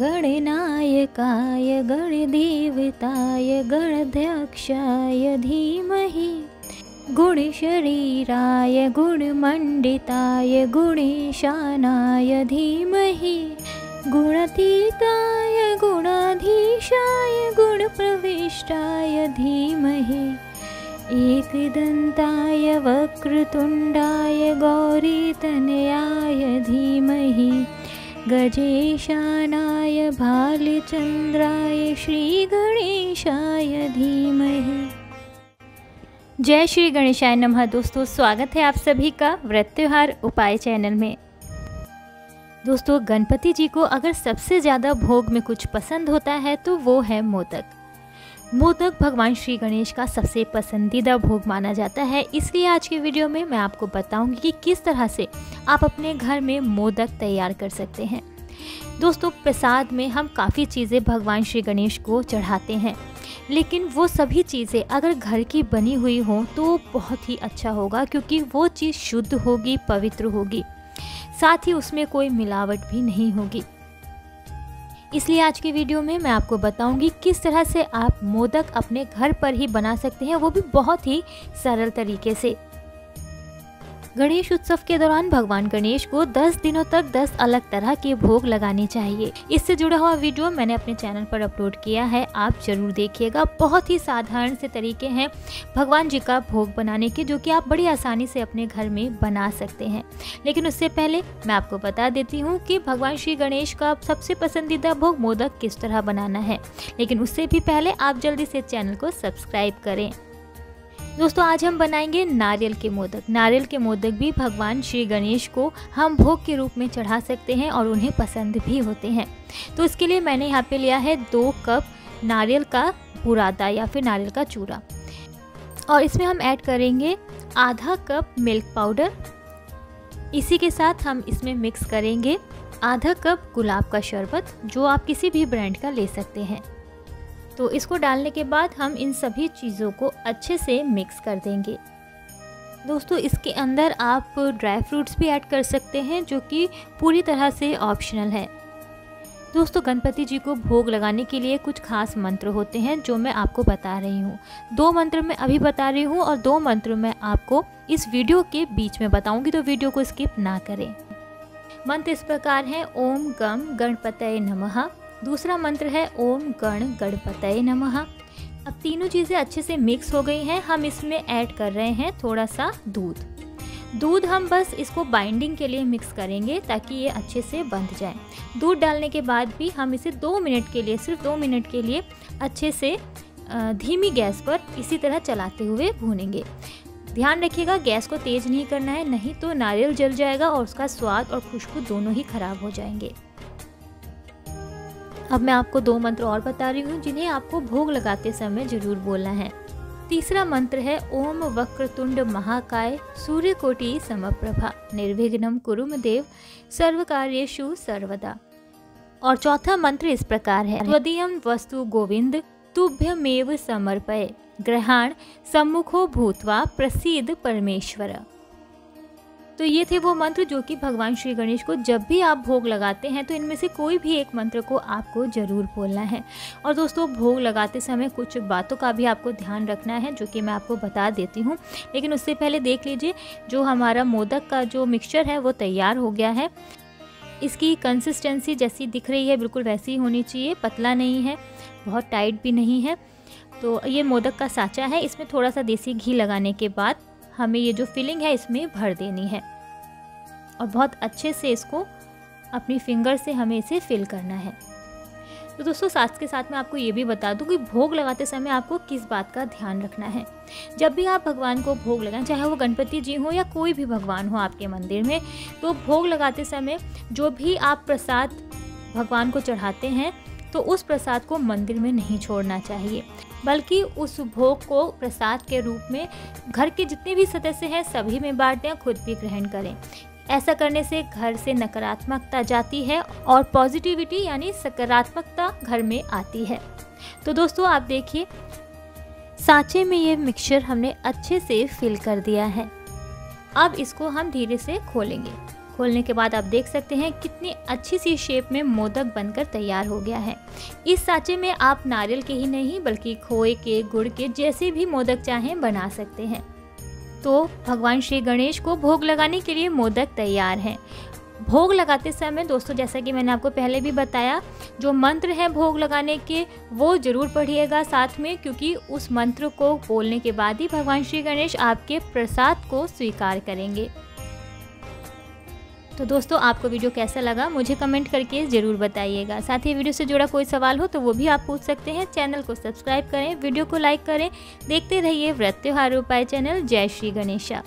गणनायकाय गणदेवताय गणाध्यक्षाय धीमहि गुणशरीराय गुणमंडिताय गुणेशानाय धीमहि गुणातीताय गुणाधीशाय गुणप्रविष्टाय धीमहि एकदंताय वक्रतुंडाय गौरीतनयाय धीमहि गजेशानाय भालचंद्राय श्री गणेशाय धीमहि। जय श्री गणेशाय नमः। दोस्तों, स्वागत है आप सभी का व्रत त्योहार उपाय चैनल में। दोस्तों, गणपति जी को अगर सबसे ज़्यादा भोग में कुछ पसंद होता है तो वो है मोदक। मोदक भगवान श्री गणेश का सबसे पसंदीदा भोग माना जाता है, इसलिए आज के वीडियो में मैं आपको बताऊंगी कि किस तरह से आप अपने घर में मोदक तैयार कर सकते हैं। दोस्तों, प्रसाद में हम काफ़ी चीज़ें भगवान श्री गणेश को चढ़ाते हैं, लेकिन वो सभी चीज़ें अगर घर की बनी हुई हों तो बहुत ही अच्छा होगा, क्योंकि वो चीज़ शुद्ध होगी, पवित्र होगी, साथ ही उसमें कोई मिलावट भी नहीं होगी। इसलिए आज के वीडियो में मैं आपको बताऊंगी किस तरह से आप मोदक अपने घर पर ही बना सकते हैं, वो भी बहुत ही सरल तरीके से। गणेश उत्सव के दौरान भगवान गणेश को 10 दिनों तक 10 अलग तरह के भोग लगाने चाहिए। इससे जुड़ा हुआ वीडियो मैंने अपने चैनल पर अपलोड किया है, आप जरूर देखिएगा। बहुत ही साधारण से तरीके हैं भगवान जी का भोग बनाने के, जो कि आप बड़ी आसानी से अपने घर में बना सकते हैं। लेकिन उससे पहले मैं आपको बता देती हूँ कि भगवान श्री गणेश का सबसे पसंदीदा भोग मोदक किस तरह बनाना है। लेकिन उससे भी पहले आप जल्दी से चैनल को सब्सक्राइब करें। दोस्तों, आज हम बनाएंगे नारियल के मोदक। नारियल के मोदक भी भगवान श्री गणेश को हम भोग के रूप में चढ़ा सकते हैं और उन्हें पसंद भी होते हैं। तो इसके लिए मैंने यहाँ पे लिया है 2 कप नारियल का बुरादा या फिर नारियल का चूरा, और इसमें हम ऐड करेंगे आधा कप मिल्क पाउडर। इसी के साथ हम इसमें मिक्स करेंगे आधा कप गुलाब का शरबत, जो आप किसी भी ब्रांड का ले सकते हैं। तो इसको डालने के बाद हम इन सभी चीज़ों को अच्छे से मिक्स कर देंगे। दोस्तों, इसके अंदर आप ड्राई फ्रूट्स भी ऐड कर सकते हैं, जो कि पूरी तरह से ऑप्शनल है। दोस्तों, गणपति जी को भोग लगाने के लिए कुछ खास मंत्र होते हैं, जो मैं आपको बता रही हूँ। 2 मंत्र मैं अभी बता रही हूँ और 2 मंत्र मैं आपको इस वीडियो के बीच में बताऊँगी, तो वीडियो को स्किप ना करें। मंत्र इस प्रकार है, ओम गम गणपतये नमः। दूसरा मंत्र है ओम गण गणपतये नमः। अब तीनों चीज़ें अच्छे से मिक्स हो गई हैं। हम इसमें ऐड कर रहे हैं थोड़ा सा दूध। दूध हम बस इसको बाइंडिंग के लिए मिक्स करेंगे ताकि ये अच्छे से बंध जाए। दूध डालने के बाद भी हम इसे 2 मिनट के लिए, सिर्फ 2 मिनट के लिए अच्छे से धीमी गैस पर इसी तरह चलाते हुए भूनेंगे। ध्यान रखिएगा, गैस को तेज़ नहीं करना है, नहीं तो नारियल जल जाएगा और उसका स्वाद और खुशबू दोनों ही खराब हो जाएंगे। अब मैं आपको 2 मंत्र और बता रही हूँ, जिन्हें आपको भोग लगाते समय जरूर बोलना है। तीसरा मंत्र है ओम वक्रतुंड महाकाय सूर्यकोटि समप्रभा निर्विघ्नम कुरुम देव सर्वकार्येषु सर्वदा। और चौथा मंत्र इस प्रकार है, त्वदीयं वस्तु गोविंद तुभ्यमेव समर्पये ग्रहाण सम्मुखो भूत्वा प्रसीद परमेश्वर। तो ये थे वो मंत्र जो कि भगवान श्री गणेश को जब भी आप भोग लगाते हैं तो इनमें से कोई भी एक मंत्र को आपको जरूर बोलना है। और दोस्तों, भोग लगाते समय कुछ बातों का भी आपको ध्यान रखना है, जो कि मैं आपको बता देती हूँ। लेकिन उससे पहले देख लीजिए, जो हमारा मोदक का जो मिक्सचर है वो तैयार हो गया है। इसकी कंसिस्टेंसी जैसी दिख रही है बिल्कुल वैसी ही होनी चाहिए, पतला नहीं है, बहुत टाइट भी नहीं है। तो ये मोदक का साँचा है, इसमें थोड़ा सा देसी घी लगाने के बाद हमें ये जो फिलिंग है इसमें भर देनी है, और बहुत अच्छे से इसको अपनी फिंगर से हमें इसे फिल करना है। तो दोस्तों, साथ के साथ मैं आपको ये भी बता दूं कि भोग लगाते समय आपको किस बात का ध्यान रखना है। जब भी आप भगवान को भोग लगाएं, चाहे वो गणपति जी हो या कोई भी भगवान हो आपके मंदिर में, तो भोग लगाते समय जो भी आप प्रसाद भगवान को चढ़ाते हैं तो उस प्रसाद को मंदिर में नहीं छोड़ना चाहिए, बल्कि उस भोग को प्रसाद के रूप में घर के जितने भी सदस्य हैं सभी में बांट दें, खुद भी ग्रहण करें। ऐसा करने से घर से नकारात्मकता जाती है और पॉजिटिविटी यानी सकारात्मकता घर में आती है। तो दोस्तों, आप देखिए, सांचे में ये मिक्सचर हमने अच्छे से फिल कर दिया है। अब इसको हम धीरे से खोलेंगे। खोलने के बाद आप देख सकते हैं कितनी अच्छी सी शेप में मोदक बनकर तैयार हो गया है। इस सांचे में आप नारियल के ही नहीं बल्कि खोए के, गुड़ के जैसे भी मोदक चाहें बना सकते हैं। तो भगवान श्री गणेश को भोग लगाने के लिए मोदक तैयार हैं। भोग लगाते समय दोस्तों, जैसा कि मैंने आपको पहले भी बताया, जो मंत्र हैं भोग लगाने के वो जरूर पढ़िएगा साथ में, क्योंकि उस मंत्र को बोलने के बाद ही भगवान श्री गणेश आपके प्रसाद को स्वीकार करेंगे। तो दोस्तों, आपको वीडियो कैसा लगा मुझे कमेंट करके ज़रूर बताइएगा। साथ ही वीडियो से जुड़ा कोई सवाल हो तो वो भी आप पूछ सकते हैं। चैनल को सब्सक्राइब करें, वीडियो को लाइक करें। देखते रहिए व्रत त्योहार उपाय चैनल। जय श्री गणेशा।